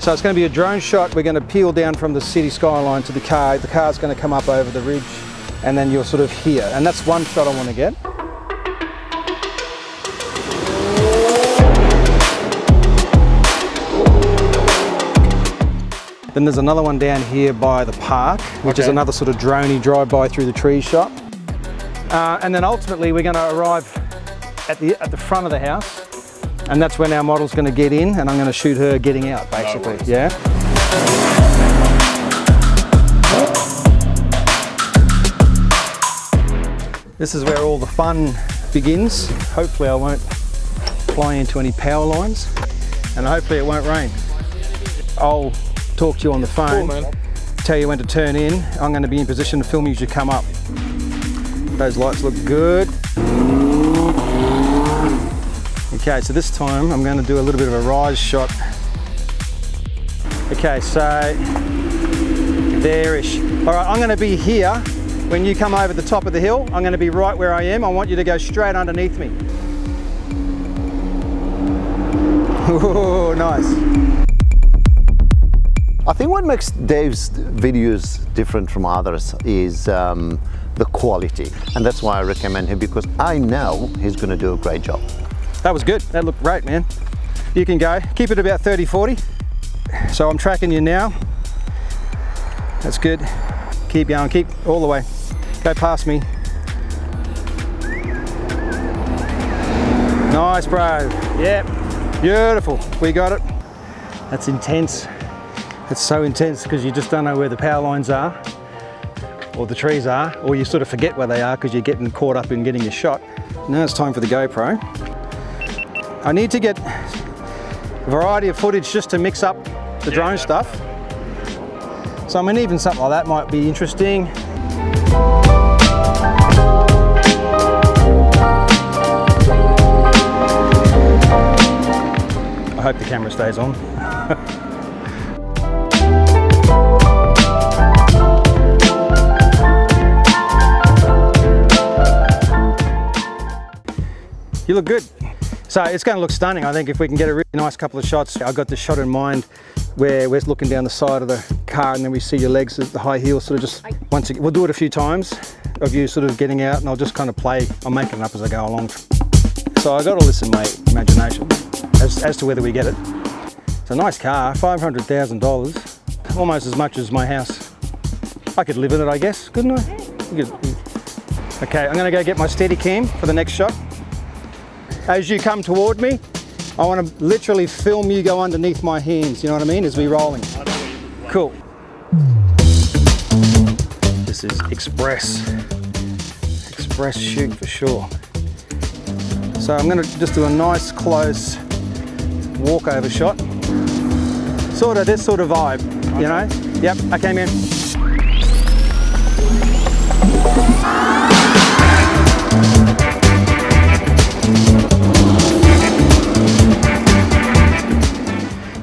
So it's going to be a drone shot. We're going to peel down from the city skyline to the car. The car's going to come up over the ridge and then you're sort of here. And that's one shot I want to get. Then there's another one down here by the park, which is another sort of droney drive-by through the tree shot. And then ultimately we're going to arrive at the front of the house. And that's when our model's going to get in, and I'm going to shoot her getting out, basically. No worries. Yeah. This is where all the fun begins. Hopefully I won't fly into any power lines, and hopefully it won't rain. I'll talk to you on the phone, tell you when to turn in. I'm going to be in position to film you as you come up. Those lights look good. Okay, so this time I'm going to do a little bit of a rise shot. Okay, so there-ish. All right, I'm going to be here. When you come over the top of the hill, I'm going to be right where I am. I want you to go straight underneath me. Oh, nice. I think what makes Dave's videos different from others is the quality. And that's why I recommend him, because I know he's going to do a great job. That was good. That looked great, man. You can go. Keep it about 30, 40. So I'm tracking you now. That's good. Keep going. Keep all the way. Go past me. Nice, bro. Yep. Beautiful. We got it. That's intense. It's so intense because you just don't know where the power lines are or the trees are, or you sort of forget where they are because you're getting caught up in getting your shot. Now it's time for the GoPro. I need to get a variety of footage just to mix up the drone stuff. So I mean, even something like that might be interesting. I hope the camera stays on. You look good. So it's going to look stunning, I think, if we can get a really nice couple of shots. I got the shot in mind where we're looking down the side of the car and then we see your legs at the high heel, sort of just once again. We'll do it a few times of you sort of getting out, and I'll just kind of play. I'm making it up as I go along. So I got all this in my imagination as to whether we get it. It's a nice car, $500,000, almost as much as my house. I could live in it, I guess, couldn't I? Okay, I'm going to go get my Steadicam for the next shot. As you come toward me, I want to literally film you go underneath my hands, you know what I mean, as we're rolling. Cool. This is express. Express shoot for sure. So I'm going to just do a nice close walkover shot. Sort of this sort of vibe, you know? Yep, okay, man.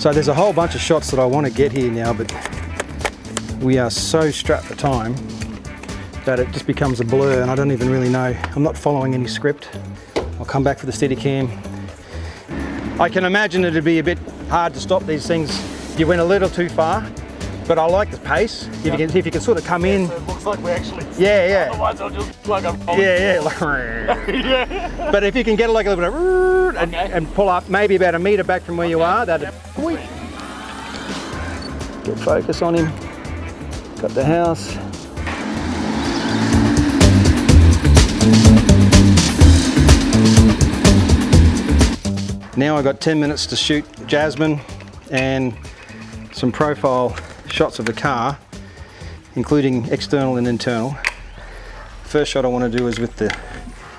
So there's a whole bunch of shots that I want to get here now, but we are so strapped for time that it just becomes a blur and I don't even really know. I'm not following any script. I'll come back for the Steadicam. I can imagine it'd be a bit hard to stop these things. You went a little too far, but I like the pace. If you can sort of come in. So it looks like we're actually. Otherwise I'll just plug up. But if you can get like a little bit of and pull up, maybe about a metre back from where you are, that'd. Get focus on him. Got the house. Now I've got 10 minutes to shoot Jasmine and some profile shots of the car, including external and internal. First shot I want to do is with the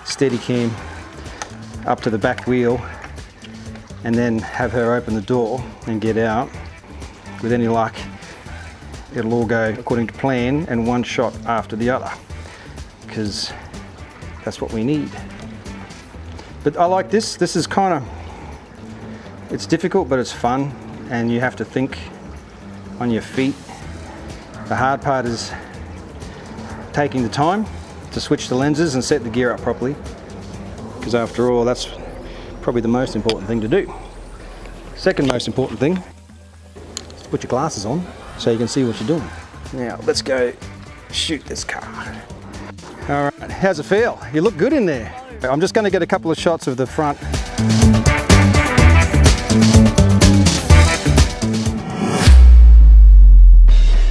Steadicam up to the back wheel, and then have her open the door and get out. With any luck, it'll all go according to plan and one shot after the other, because that's what we need. But I like this. This is kind of, it's difficult, but it's fun, and you have to think on your feet. The hard part is taking the time to switch the lenses and set the gear up properly, because after all, that's probably the most important thing to do. Second most important thing put your glasses on so you can see what you're doing. Now let's go shoot this car. All right, how's it feel? You look good in there. I'm just going to get a couple of shots of the front.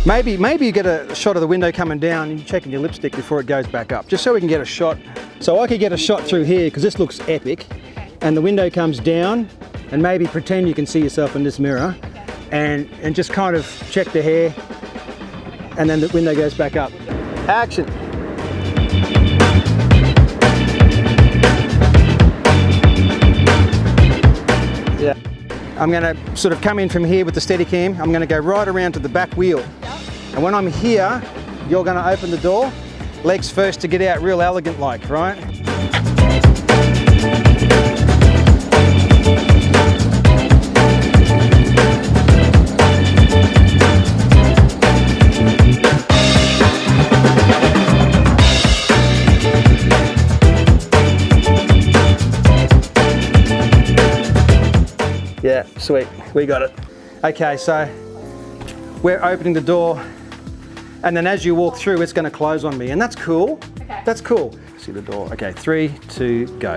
Maybe you get a shot of the window coming down and you're checking your lipstick before it goes back up, just so we can get a shot. So I could get a shot through here because this looks epic, and the window comes down, and maybe pretend you can see yourself in this mirror, and just kind of check the hair, and then the window goes back up. Action. Yeah. I'm going to sort of come in from here with the Steadicam. I'm going to go right around to the back wheel. Yep. And when I'm here, you're going to open the door, legs first to get out real elegant like, right? Yeah, sweet, we got it. Okay, so we're opening the door, and then as you walk through, it's gonna close on me, and that's cool, okay. That's cool. See the door, okay, 3, 2, go.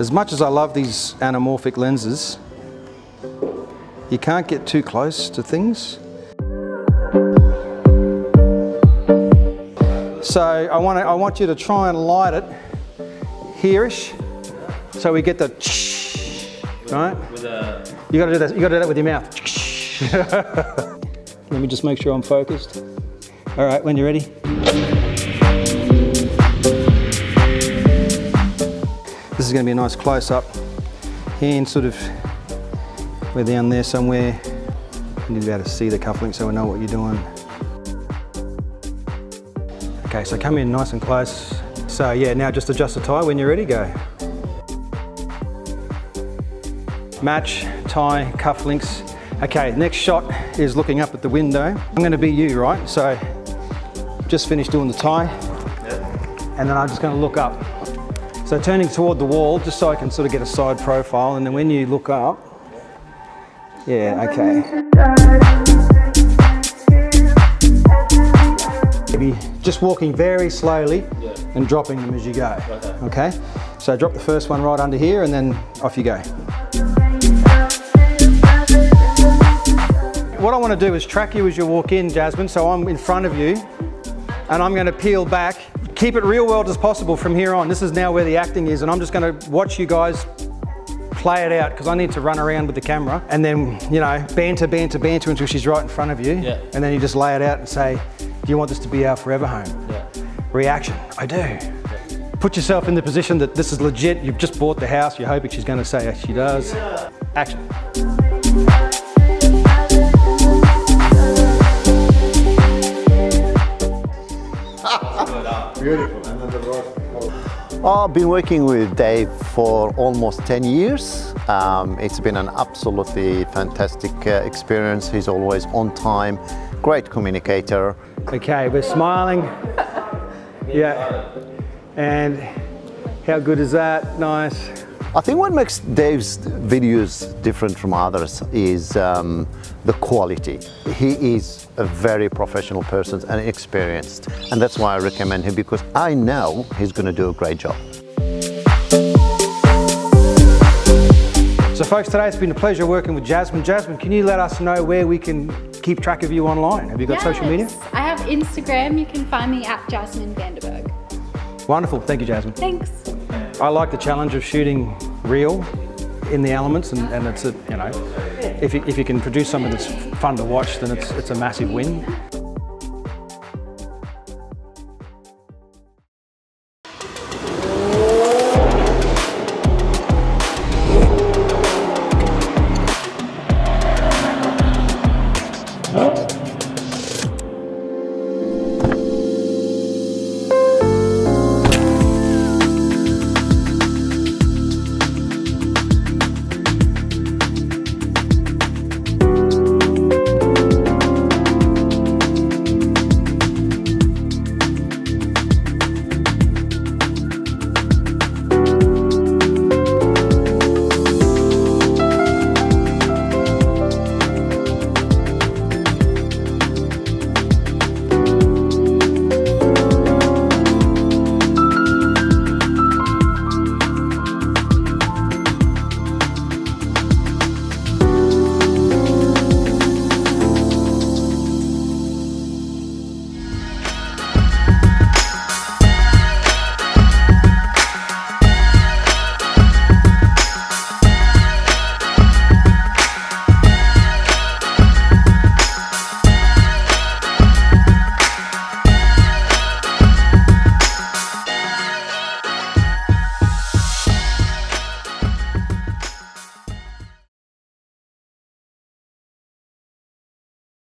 As much as I love these anamorphic lenses, you can't get too close to things. So I want you to try and light it here-ish, so we get the right? You gotta do that. You gotta do that with your mouth. Let me just make sure I'm focused. All right, when you're ready. This is going to be a nice close-up, hand sort of, we're down there somewhere. You need to be able to see the cufflink so we know what you're doing. Okay, so come in nice and close. So yeah, now just adjust the tie when you're ready, go. Match, tie, cufflinks. Okay, next shot is looking up at the window. I'm going to be you, right? So just finished doing the tie, and then I'm just going to look up. So turning toward the wall, just so I can sort of get a side profile, and then when you look up, yeah, okay. Maybe just walking very slowly and dropping them as you go, okay? So drop the first one right under here and then off you go. What I want to do is track you as you walk in, Jasmine, so I'm in front of you and I'm going to peel back. Keep it real world as possible from here on. This is now where the acting is, and I'm just gonna watch you guys play it out because I need to run around with the camera and then, you know, banter, banter, banter until she's right in front of you. Yeah. And then you just lay it out and say, do you want this to be our forever home? Yeah. Reaction, I do. Yeah. Put yourself in the position that this is legit. You've just bought the house. You're hoping she's gonna say she does. Yeah. Action. Beautiful. I've been working with Dave for almost 10 years. It's been an absolutely fantastic experience. He's always on time, great communicator. Okay, we're smiling. Yeah. And how good is that? Nice. I think what makes Dave's videos different from others is the quality. He is a very professional person and experienced, and that's why I recommend him, because I know he's going to do a great job. So folks, today it's been a pleasure working with Jasmine. Jasmine, can you let us know where we can keep track of you online? Have you got social media? I have Instagram. You can find me at Jasmine Vanderberg. Wonderful. Thank you, Jasmine. Thanks. I like the challenge of shooting real in the elements, and it's a, you know, if you can produce something that's fun to watch, then it's a massive win.